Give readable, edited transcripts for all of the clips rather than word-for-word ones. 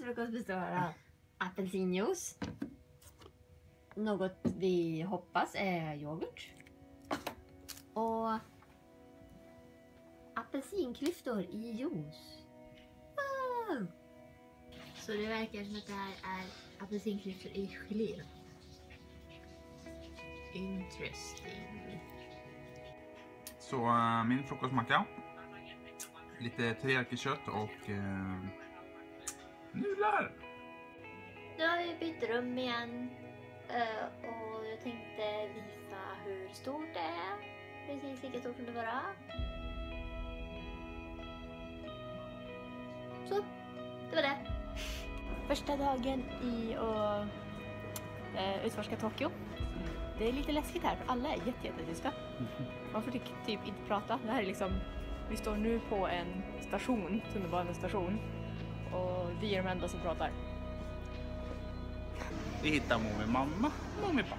ingredienser brukar bestå av apelsinjuice, något vi hoppas är yoghurt, och apelsinklyftor i juice. Wow! Så det verkar som att det här är apelsinklyftor i gelé. Interesting. Så min frukostmacka, lite teriyaki-kött och nudlar. Nu har vi bytt rum igen och jag tänkte visa hur stort det är. Precis lika stort som det var. Så, det var det. Första dagen i att utforska Tokyo. Det är lite läskigt här för alla är jättetysta. Man får typ inte prata. Det här är liksom, vi står nu på en station, tunnelbanestation, och vi är de enda som pratar. Vi hittar mor och mamma, mor och pappa.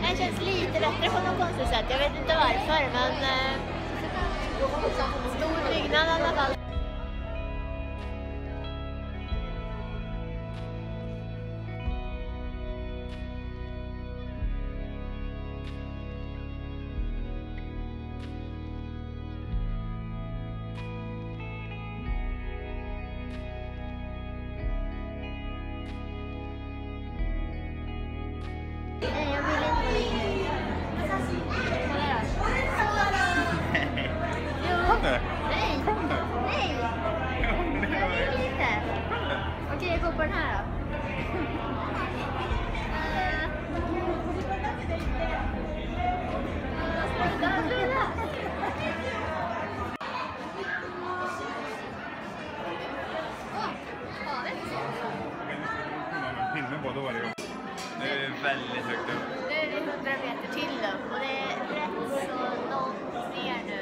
Det känns lite bättre på något konstigt sätt. Jag vet inte varför, men stor byggnad i alla fall. Väldigt högt upp. Nu är vi 100 meter till upp och det är rätt så långt ner nu.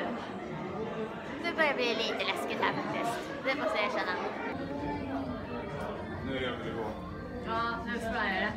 Nu börjar det bli lite läskigt här faktiskt. Det måste jag erkänna. Nu är det över nivå. Ja, nu ska jag göra det.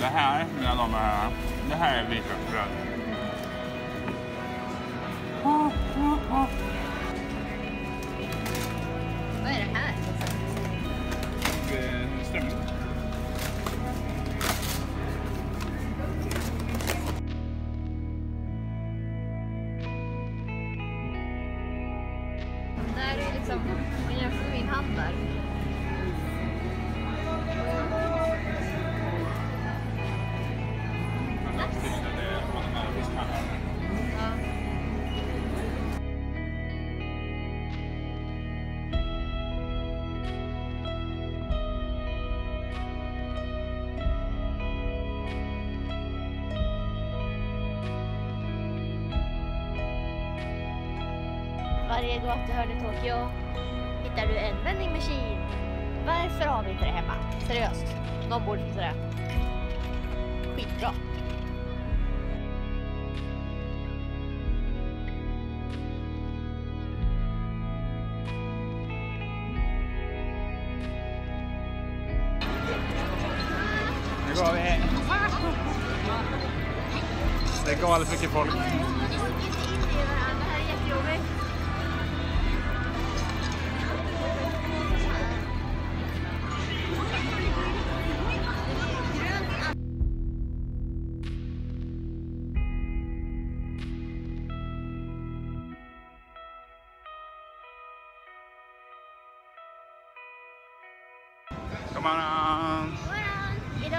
Det här, mina damer och herrar, det här är vitlöksbröd. Vad är det här? Strömming. Det här är liksom, man jämför med min hand där. Varje gatuhörn i Tokyo hittar du en vending machine. Varför har vi inte det hemma? Seriöst, någon borde fixa det. Skitbra. Nu går vi. Det är galet mycket folk. Idag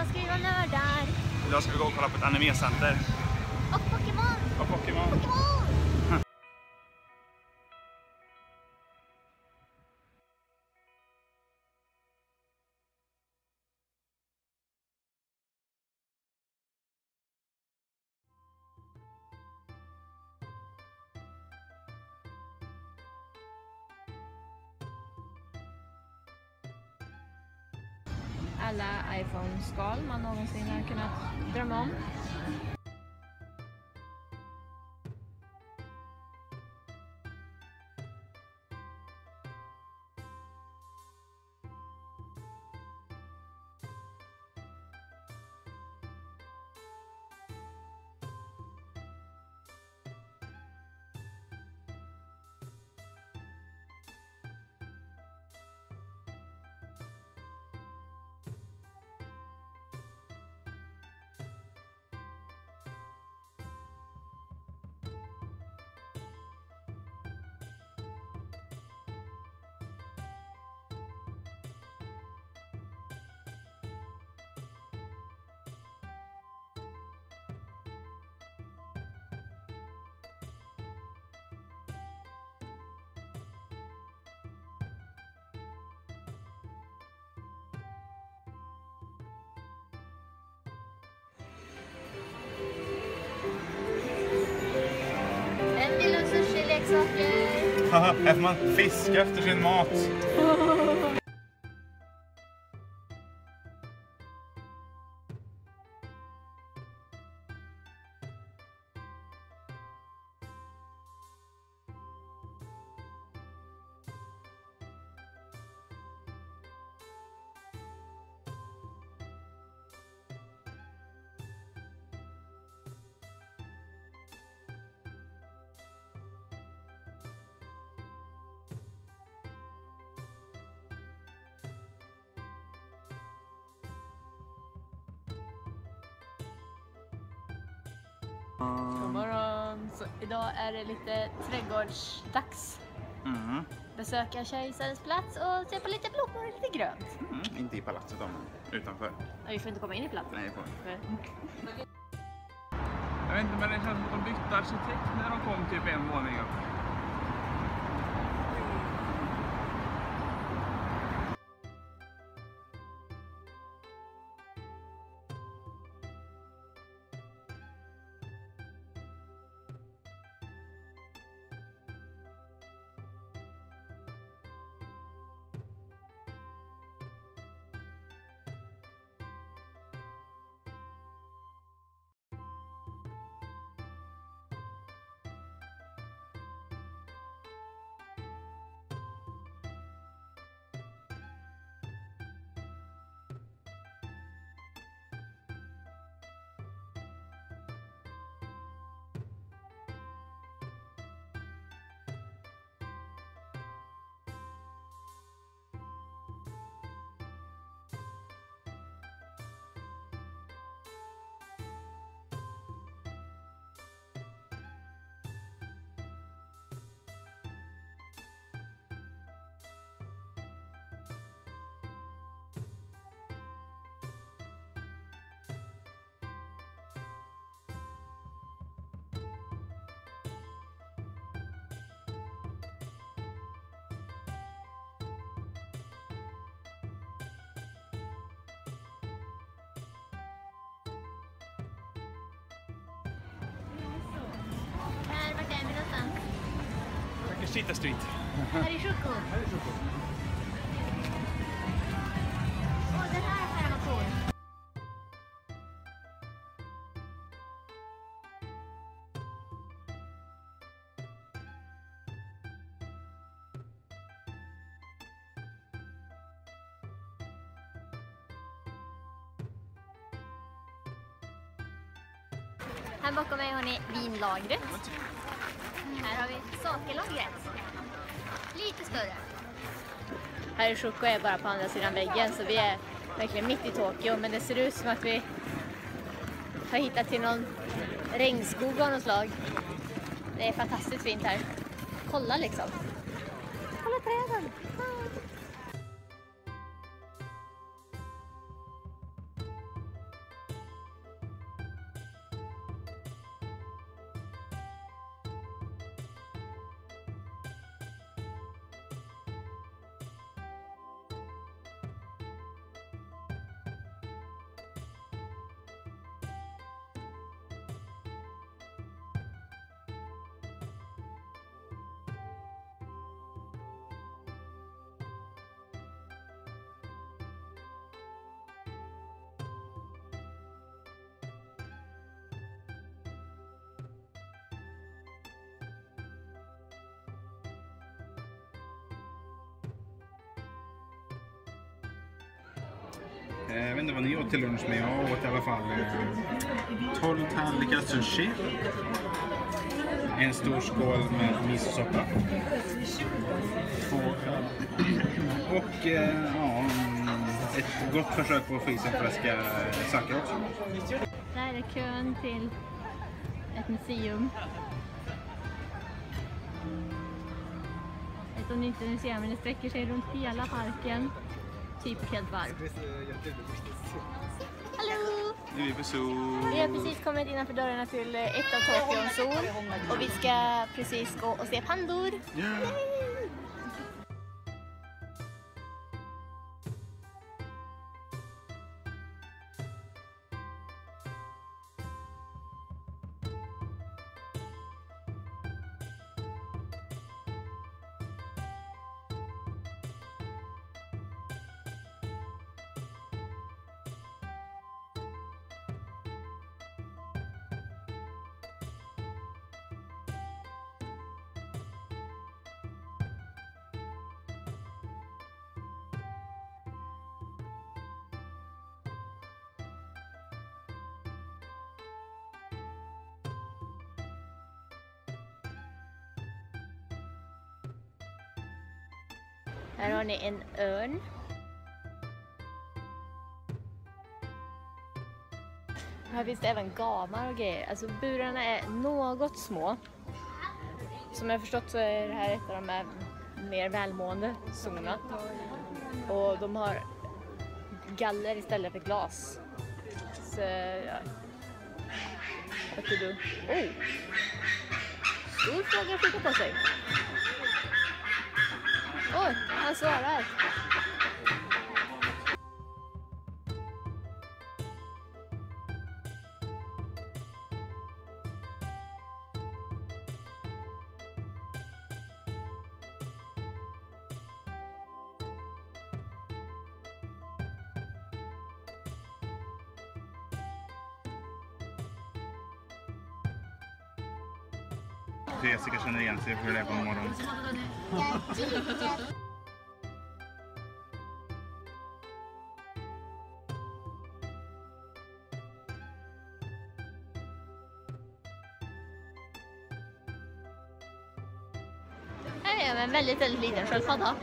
ska vi vara nördar. Idag ska vi gå och kolla på ett animecenter. Och Pokémon. Och Pokémon. Pokémon. Alla iPhone-skal man någonsin har kunnat drömma om. Det är också chilexaker. Haha, äter man fisk efter sin mat? God morgon. Så idag är det lite trädgårdsdags. Besöka kejsarens plats och se på lite blommor och lite grönt. Inte i palatset då, utanför. Nej, vi får inte komma in i platsen. Nej, jag vet inte, men det känns som att de bytte arkitekt när de kom typ en våning upp. Shita Street. Här är Choco. Och den här färgen var cool. Här bakom mig har ni vinlagret. Här har vi sakerlagret. Lite större. Här är Shoko är bara på andra sidan väggen, så vi är verkligen mitt i Tokyo. Men det ser ut som att vi har hittat till någon regnskog av något slag. Det är fantastiskt fint här. Kolla liksom. Kolla träden. Jag vet inte vad ni åt till lunch, men jag åt i alla fall 12 tallrikar sushi, en stor skål med misosoppa, och ja, ett gott försök på att få i sig en flaska sake också. Där är kön till ett museum. Jag vet inte om ni ser, men det sträcker sig runt hela parken. Typ helt varv. Hallå! Nu är vi på zoo. Vi har precis kommit innanför dörrarna till ett av Tokyo Zoo. Och vi ska precis gå och se pandor. Yeah. Här har ni en örn. Här finns det även gamar och grejer. Alltså burarna är något små. Som jag förstått så är det här ett av de här mer välmående zonerna. Och de har galler istället för glas. Så ja. Vad tror du? Oj! Oh. Stor fråga att flytta på sig. Oj, han svarar. Jessica känner igen sig för det är på morgonen. Här är en väldigt, väldigt liten sköldpadda.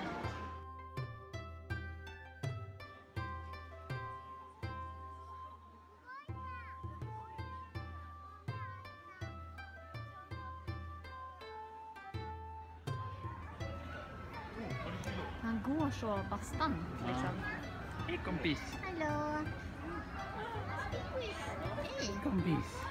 Han går så bastant liksom. Hej kompis. Hallå. Hej kompis.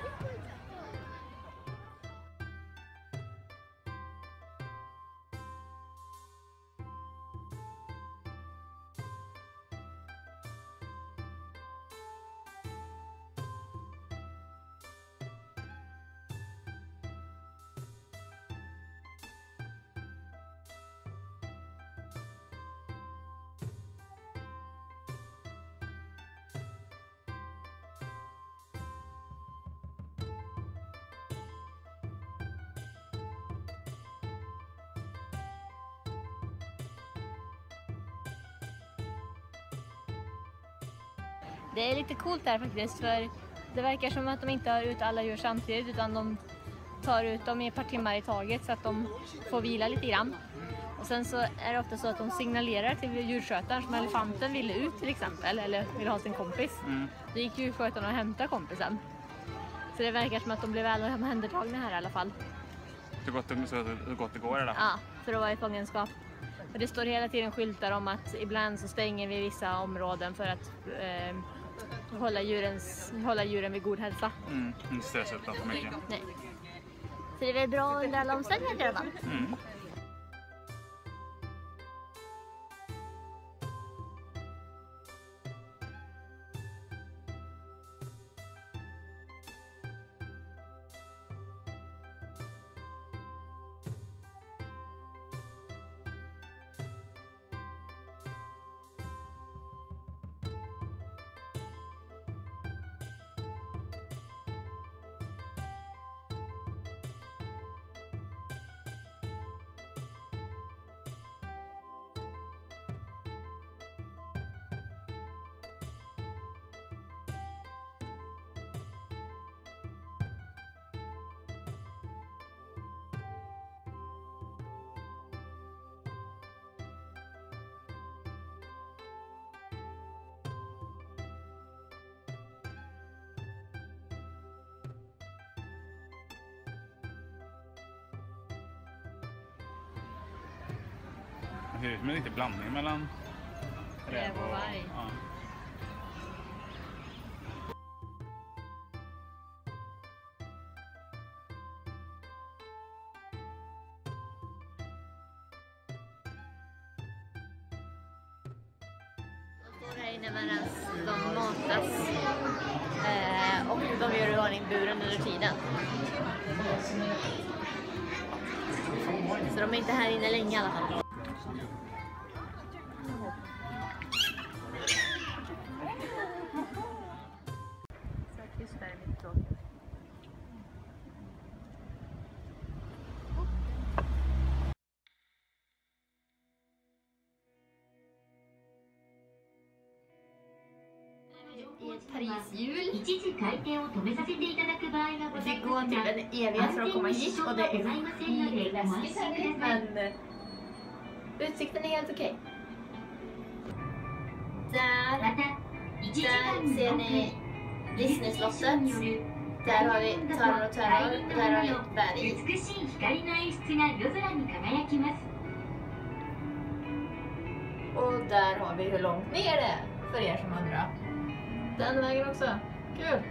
Det är lite coolt där faktiskt, för Det verkar som att de inte har ut alla djur samtidigt, utan de tar ut dem i ett par timmar i taget så att de får vila lite grann. Och sen så är det ofta så att de signalerar till djurskötaren, som elefanten ville ut till exempel, eller ville ha sin kompis. Då gick djurskötaren och hämtade kompisen. Så det verkar som att de blev väl händertagna här i alla fall. Hur gott det går eller? Ja, för att vara i fångenskap. Och det står hela tiden skyltar om att ibland så stänger vi vissa områden för att hålla djuren vid god hälsa. Inte stressat för mycket. Nej. Så det är väl bra under alla omständigheter i alla fall. Det ser ut som en liten blandning mellan räv och varg. Ja. De står här inne medan de matas och de gör i ordning buren under tiden. Så de är inte här inne länge i alla fall. I ett Paris-jul. Vi fick gå till en evighet för att komma hit och det är läskigt, men utsikten är helt okej. Där ser ni Disney-slottet. Där har vi törnar och törnar och där har vi ett berg och där har vi hur långt ner det är för er som undrar. Den vägen också. Kul!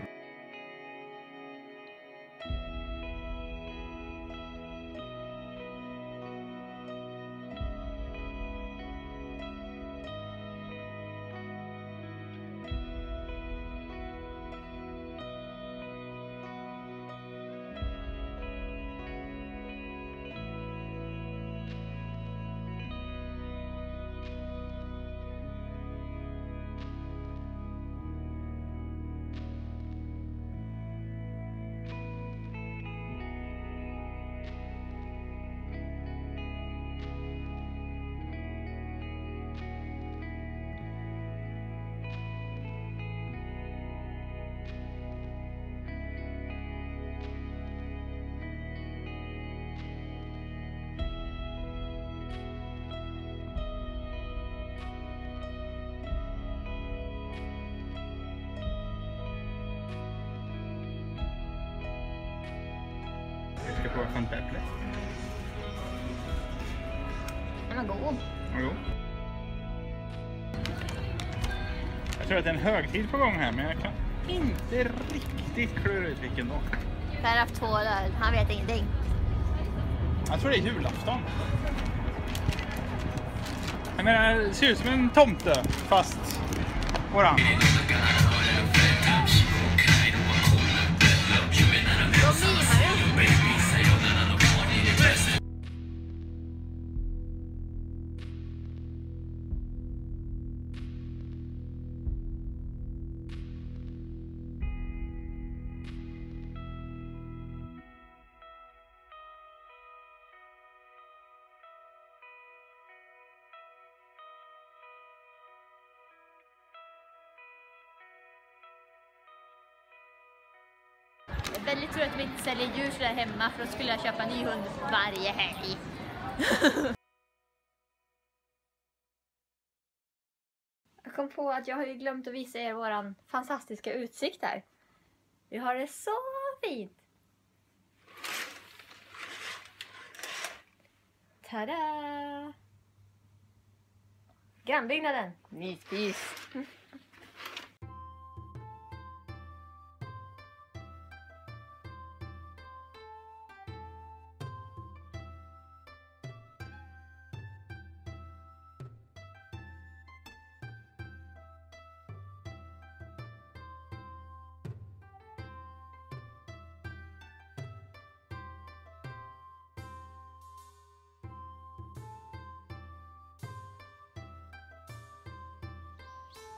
På kontäpplet. Den var god. Jo. Jag tror att det är en högtid på gång här, men jag kan inte riktigt klura ut vilken dag. Per haft två öl, han vet ingenting. Jag tror det är julafton. Jag menar, det ser ut som en tomte, fast orange. väldigt tur att vi inte säljer djur så där hemma, för då skulle jag köpa en ny hund varje helg. Jag kom på att jag har ju glömt att visa er våran fantastiska utsikt här. Vi har det så fint! Tada! Grannbyggnaden! Myspis!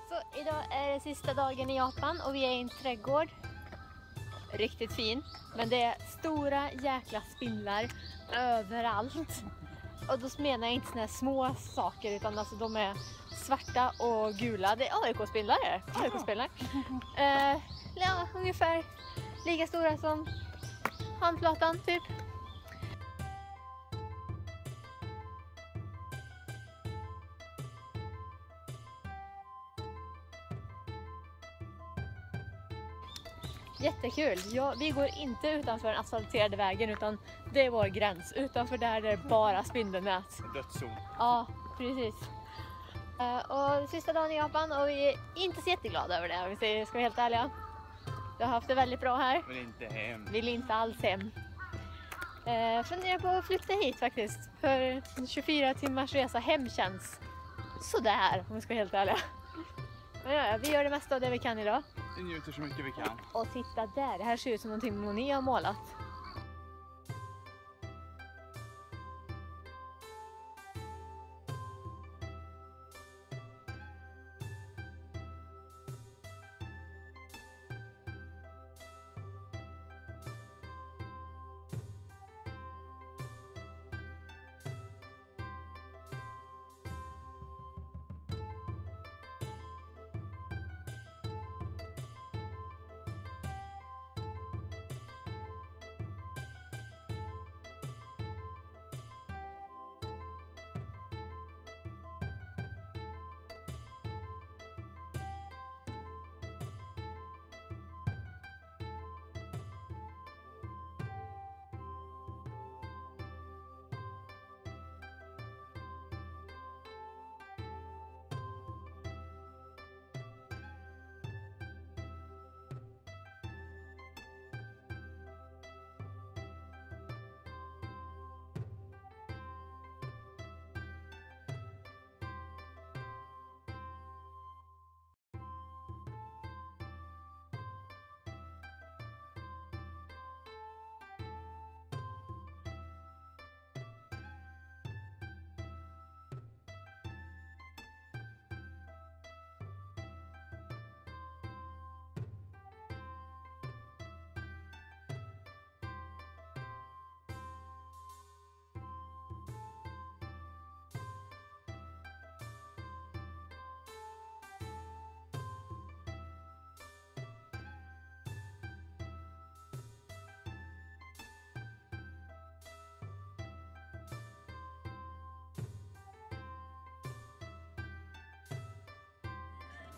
Så idag är det sista dagen i Japan och vi är i en trädgård. Riktigt fin. Men det är stora jäkla spindlar överallt. Och då menar jag inte såna här små saker, utan alltså de är svarta och gula. Det är AIK-spindlar. Ja, ungefär lika stora som handplatan typ. Jättekul! Ja, vi går inte utanför den asfalterade vägen, utan det är vår gräns. Utanför där är det bara spindelnät. Dödszon. Ja, precis. Och sista dagen i Japan och vi är inte så jätteglada över det, om vi säger, ska vara helt ärliga. Vi har haft det väldigt bra här. Vill inte hem. Vill inte alls hem. Funderar på att flytta hit faktiskt. För 24 timmars resa hem känns sådär, om vi ska vara helt ärliga. Men ja, vi gör det mesta av det vi kan idag. Vi njuter så mycket vi kan. Och titta där, det här ser ut som någonting Monet har målat.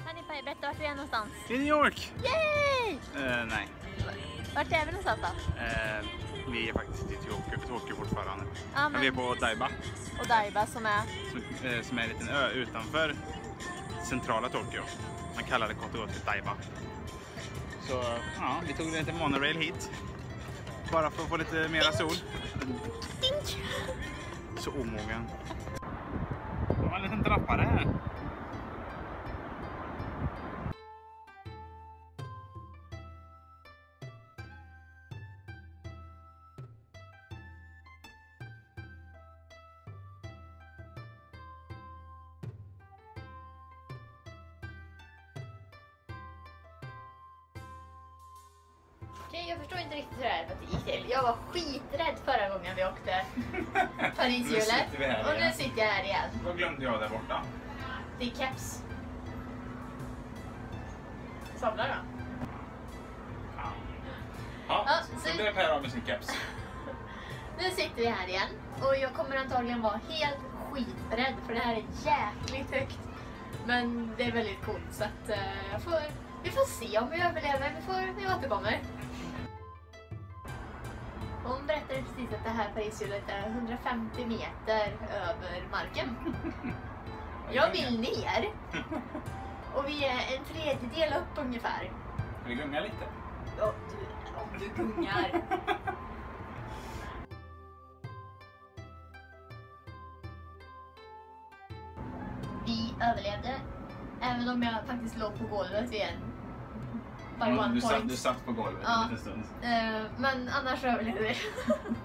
Hörni, berätta vart vi är någonstans. I New York! Yay! Nej. Vart är vi någonstans då? Vi är faktiskt i Tokyo fortfarande. Ja, men... Vi är på Odaiba. Odaiba som är? Som är en liten ö utanför centrala Tokyo. Man kallar det kort och gott Odaiba. Så ja, vi tog en liten monorail hit. Bara för att få lite mera sol. Så omogen. Det var en liten trappa det här. Okej, jag förstår inte riktigt hur det här gick till. Jag var skiträdd förra gången vi åkte Paris-hjulet. Och nu sitter jag här igen. Vad glömde jag där borta? Din keps. Samlar då? Ja. Sitter en päron med sin keps. Nu sitter vi här igen. Och jag kommer antagligen vara helt skiträdd, för det här är jäkligt högt. Men det är väldigt coolt, så att vi får se om vi överlever. Vi återkommer. Hon berättade precis att det här Parishjulet är 150 meter över marken. Jag vill ner. Och vi är en tredjedel upp ungefär. Ska vi gunga lite? Ja, du gungar. Vi överlevde, även om jag faktiskt låg på golvet vid en du satt på golvet en liten stund. Men annars överlevde vi.